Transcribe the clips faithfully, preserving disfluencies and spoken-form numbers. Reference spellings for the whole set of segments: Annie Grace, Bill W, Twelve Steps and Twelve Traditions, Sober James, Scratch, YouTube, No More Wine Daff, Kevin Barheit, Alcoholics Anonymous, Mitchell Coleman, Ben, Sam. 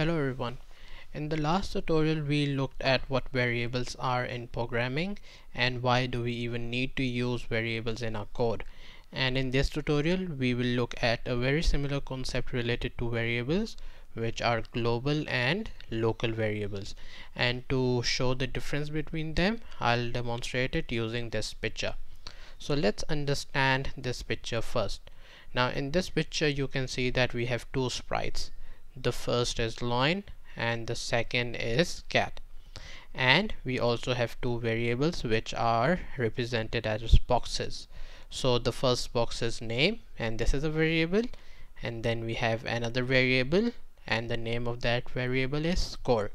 Hello everyone. In the last tutorial we looked at what variables are in programming and why do we even need to use variables in our code. And in this tutorial we will look at a very similar concept related to variables, which are global and local variables. And to show the difference between them, I'll demonstrate it using this picture. So let's understand this picture first. Now in this picture you can see that we have two sprites. The first is lion and the second is cat, and we also have two variables which are represented as boxes. So the first box is name, and this is a variable, and then we have another variable and the name of that variable is score.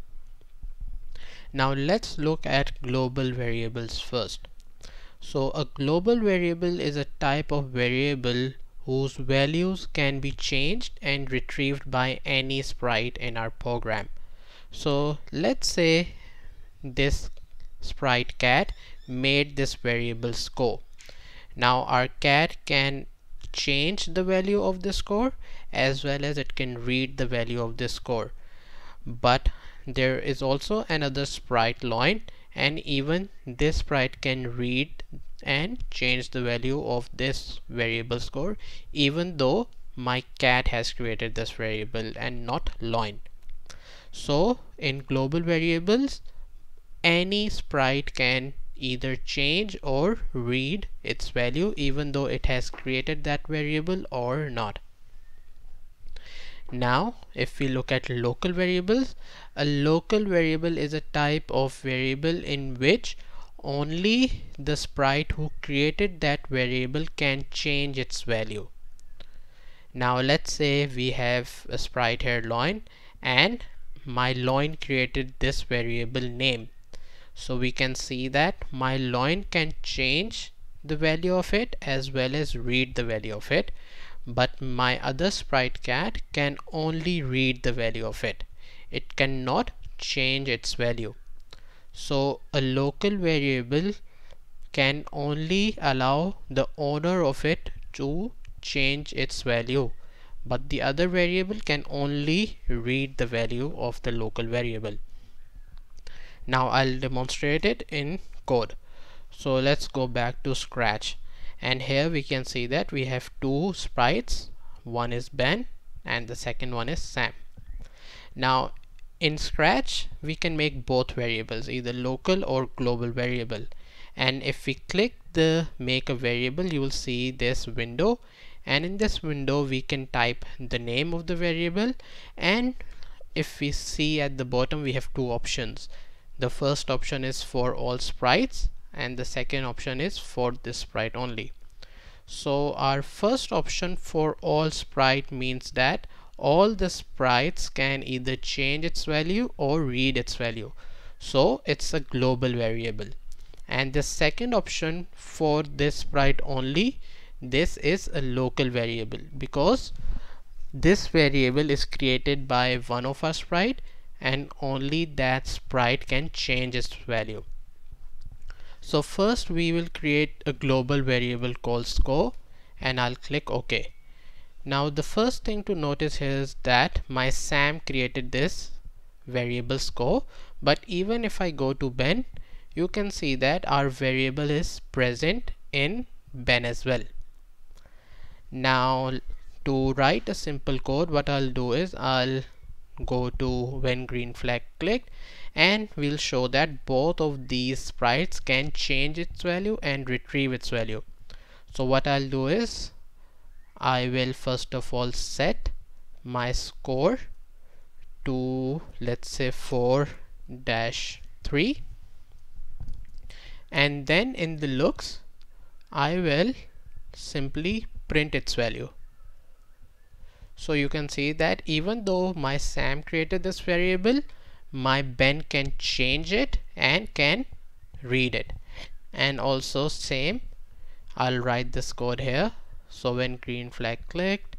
Now let's look at global variables first. So a global variable is a type of variable whose values can be changed and retrieved by any sprite in our program. So let's say this sprite cat made this variable score. Now our cat can change the value of the score as well as it can read the value of the score. But there is also another sprite lion, and even this sprite can read and change the value of this variable score, even though my cat has created this variable and not lion. So in global variables, any sprite can either change or read its value even though it has created that variable or not. Now if we look at local variables, a local variable is a type of variable in which only the sprite who created that variable can change its value. Now let's say we have a sprite here loin, and my loin created this variable name. So we can see that my loin can change the value of it as well as read the value of it, but my other sprite cat can only read the value of it. It cannot change its value. So a local variable can only allow the owner of it to change its value, but the other variable can only read the value of the local variable. Now I'll demonstrate it in code. So let's go back to Scratch, and here we can see that we have two sprites. One is Ben and the second one is Sam. Now in Scratch we can make both variables, either local or global variable, and if we click the make a variable you will see this window, and in this window we can type the name of the variable, and if we see at the bottom we have two options. The first option is for all sprites and the second option is for this sprite only. So our first option for all sprite means that all the sprites can either change its value or read its value, so it's a global variable. And the second option for this sprite only, this is a local variable, because this variable is created by one of our sprite and only that sprite can change its value. So first we will create a global variable called score, and I'll click OK. Now the first thing to notice here is that my Sam created this variable score, but even if I go to Ben, you can see that our variable is present in Ben as well. Now to write a simple code, what I'll do is I'll go to when green flag clicked, and we'll show that both of these sprites can change its value and retrieve its value. So what I'll do is I will first of all set my score to, let's say, four dash three, and then in the looks I will simply print its value. So you can see that even though my Sam created this variable, my Ben can change it and can read it. And also same, I'll write this code here. So when green flag clicked,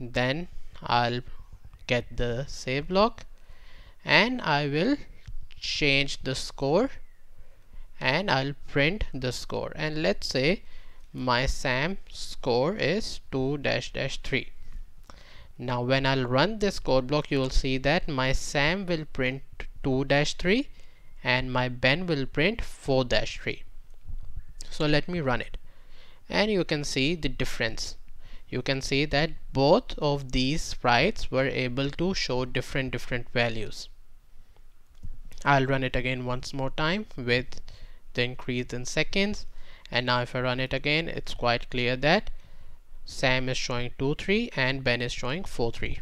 then I'll get the save block and I will change the score and I'll print the score, and let's say my Sam score is two dash dash three. Now when I'll run this code block, you will see that my Sam will print two dash three and my Ben will print four dash three. So let me run it, and you can see the difference. You can see that both of these sprites were able to show different different values. I'll run it again once more time with the increase in seconds, and now if I run it again, it's quite clear that Sam is showing two three and Ben is showing four three.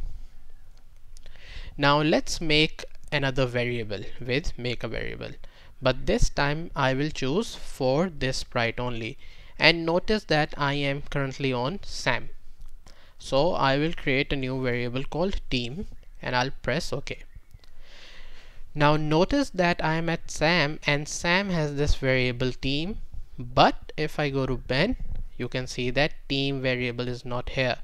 Now let's make another variable with make a variable, but this time I will choose for this sprite only, and notice that I am currently on Sam. So I will create a new variable called team and I'll press OK. Now notice that I am at Sam and Sam has this variable team, but if I go to Ben, you can see that team variable is not here.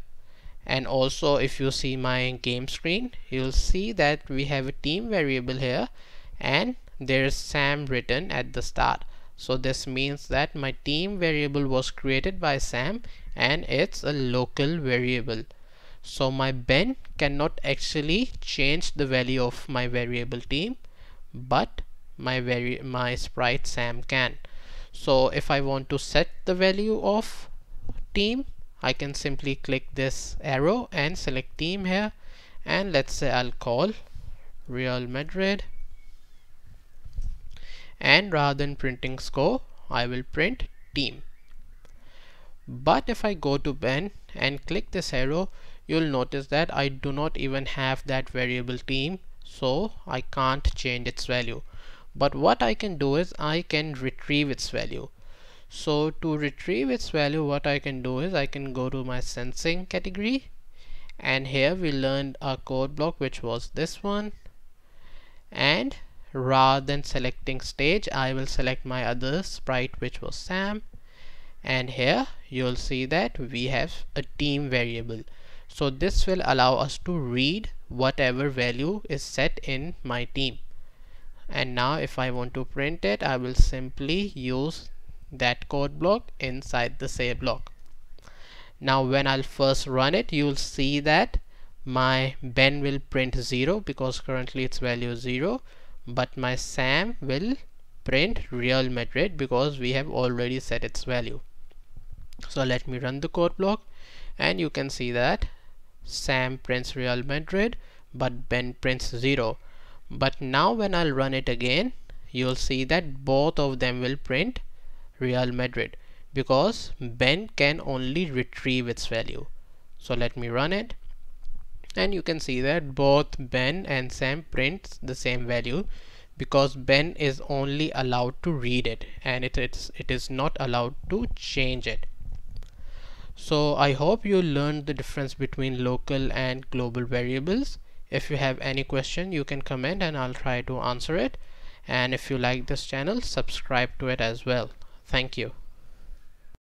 And also if you see my game screen, you'll see that we have a team variable here and there's Sam written at the start. So this means that my team variable was created by Sam and it's a local variable. So my Ben cannot actually change the value of my variable team, but my vari my sprite Sam can. So if I want to set the value of team, I can simply click this arrow and select team here, and let's say I'll call Real Madrid, and rather than printing score, I will print team. But if I go to Ben and click this arrow, you'll notice that I do not even have that variable team, so I can't change its value. But what I can do is I can retrieve its value. So to retrieve its value, what I can do is I can go to my sensing category, and here we learned our code block, which was this one, and rather than selecting stage, I will select my other sprite, which was Sam, and here you'll see that we have a team variable. So this will allow us to read whatever value is set in my team. And now if I want to print it, I will simply use that code block inside the say block. Now when I'll first run it, you'll see that my Ben will print zero because currently its value is zero, but my Sam will print Real Madrid because we have already set its value. So let me run the code block, and you can see that Sam prints Real Madrid but Ben prints zero. But now when I'll run it again, you'll see that both of them will print Real Madrid because Ben can only retrieve its value. So let me run it, and you can see that both Ben and Sam prints the same value because Ben is only allowed to read it and it, it's, it is not allowed to change it. So I hope you learned the difference between local and global variables. If you have any question, you can comment and I'll try to answer it. And if you like this channel, subscribe to it as well. Thank you.